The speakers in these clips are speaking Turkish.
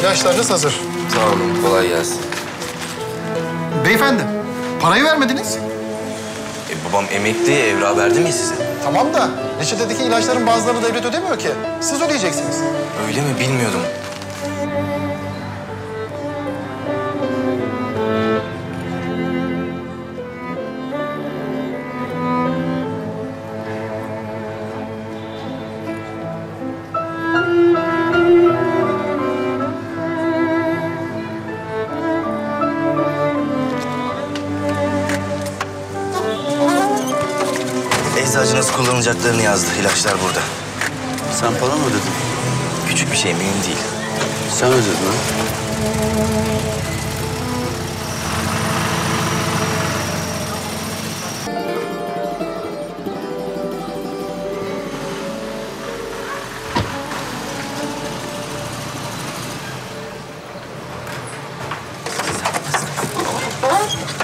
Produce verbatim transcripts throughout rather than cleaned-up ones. İlaçlarınız hazır. Sağ olun, kolay gelsin. Beyefendi, parayı vermediniz. E, babam emekli, evra verdi mi size? Tamam da reçetedeki ilaçların bazılarını devlet ödemiyor ki. Siz ödeyeceksiniz. Öyle mi? Bilmiyordum. Eczacı nasıl kullanılacaklarını yazdı. İlaçlar burada. Sen falan mı ödedin? Küçük bir şey, mühim değil. Sen ödedin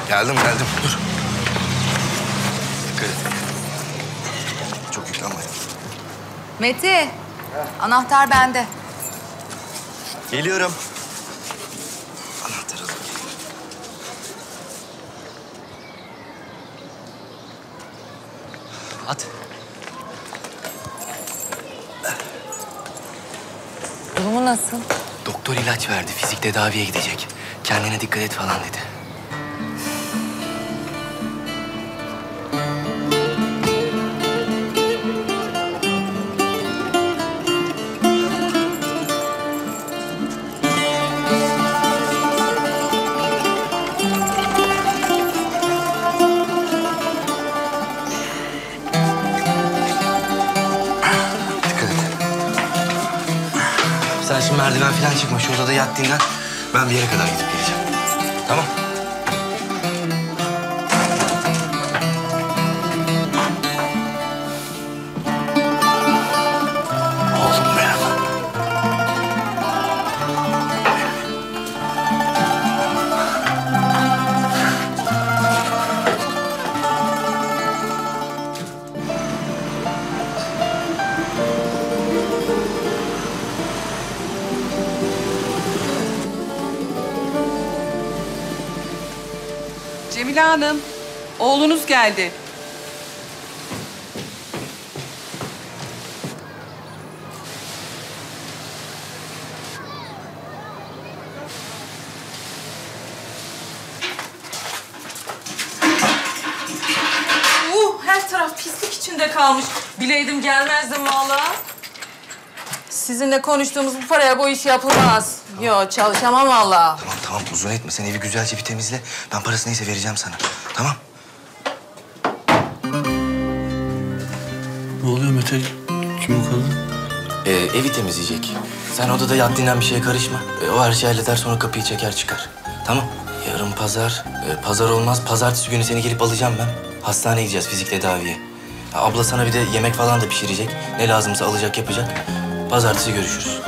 ha? Geldim, geldim. Dur. Dikkat et. Çok yüklenmedim. Mete, anahtar bende. Geliyorum. Anahtarı alayım. At. Durumu nasıl? Doktor ilaç verdi, fizik tedaviye gidecek. Kendine dikkat et falan dedi. Sen şimdi merdiven falan çıkma. Şu odada yat, dinlen. Ben bir yere kadar gidip geleceğim. Tamam. Oğlum benim. Cemile Hanım, oğlunuz geldi. Uh, her taraf pislik içinde kalmış. Bileydim gelmezdim vallahi. Sizinle konuştuğumuz bu paraya bu iş yapılmaz. Tamam. Yok, çalışamam vallahi. Tamam, tamam. Uzun etme. Sen evi güzelce bir temizle. Ben parası neyse vereceğim sana. Tamam. Ne oluyor Mete? Kim o kadın? Ee, evi temizleyecek. Sen odada yat, dinlen, bir şeye karışma. Ee, o her şeyi halleder, sonra kapıyı çeker çıkar. Tamam. Yarın pazar. Ee, pazar olmaz. Pazartesi günü seni gelip alacağım ben. Hastaneye gideceğiz, fizik tedaviye. Ha, abla sana bir de yemek falan da pişirecek. Ne lazımsa alacak, yapacak. Pazartesi görüşürüz.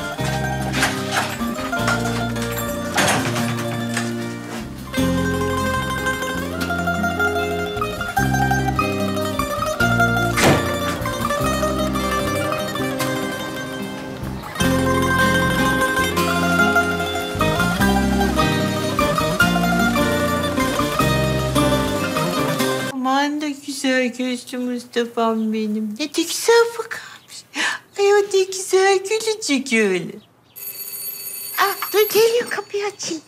Aman da güzel gözlü Mustafa'm benim. Ne de güzel bakmış. Ay o ne güzel gülücük öyle. Ah, dur geliyor, kapıyı açayım.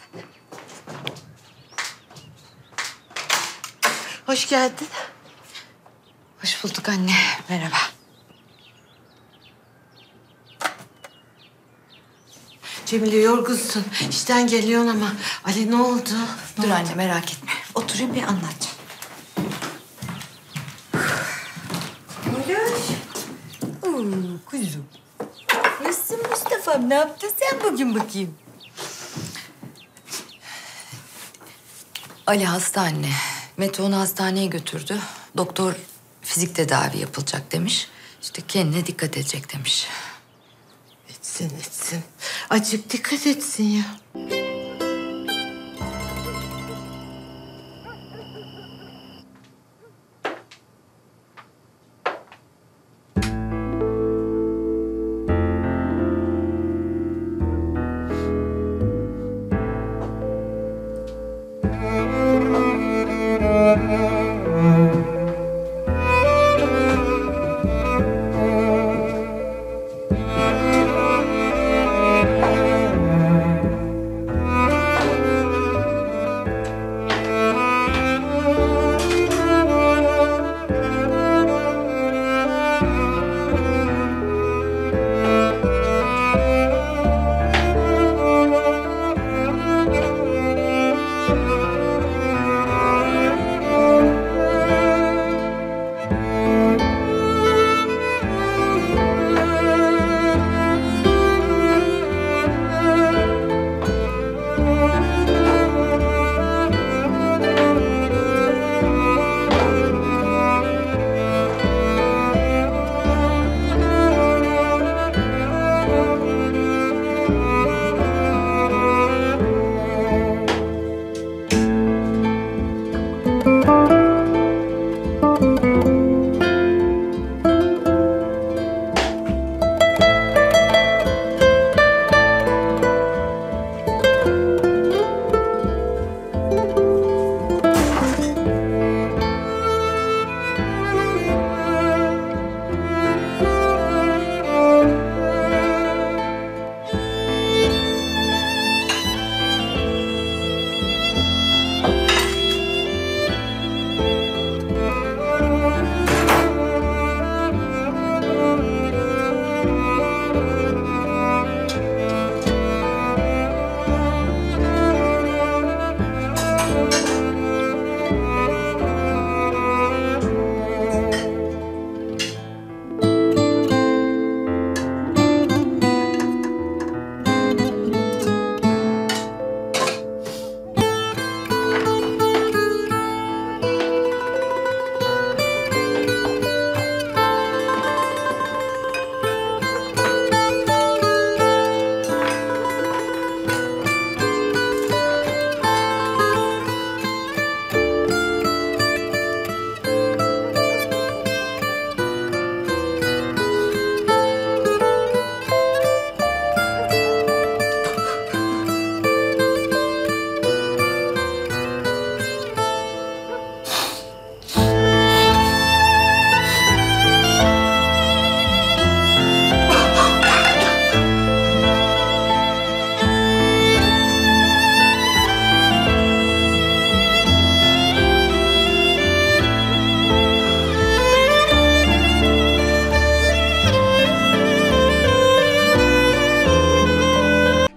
Hoş geldin. Hoş bulduk anne. Merhaba. Cemile yorgunsun. İşten geliyorsun ama. Ali ne oldu? Ne dur oldu? Anne merak etme. Oturayım bir anlatacağım. Kuzum. Nasılsın Mustafa'm? Ne yaptın sen bugün bakayım? Ali hasta anne. Mete onu hastaneye götürdü. Doktor fizik tedavi yapılacak demiş. İşte kendine dikkat edecek demiş. Etsin etsin. Acık dikkat etsin ya.